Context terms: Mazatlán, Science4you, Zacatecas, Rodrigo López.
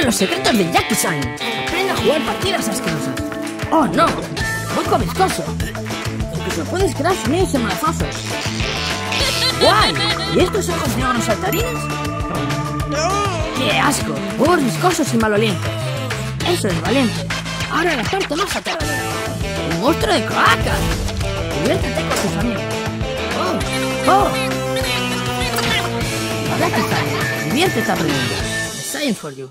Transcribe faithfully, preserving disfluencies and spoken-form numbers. descubren los secretos de Jackie-san. Aprende a jugar partidas asquerosas. ¡Oh, no! ¡Muy cobistoso! Incluso puedes crear sonidos embarazosos. ¡Guay! ¿Y estos ojos de oro saltarines? ¡Qué asco! Huevos viscosos y malolientes. Eso es valiente. Ahora la parte más aterradora. ¡Un monstruo de cloaca! Diviértete con tus amigos. ¡Oh! ¡Oh! ¡Hola, qué tal! Diviértete aprendiendo. Science for you.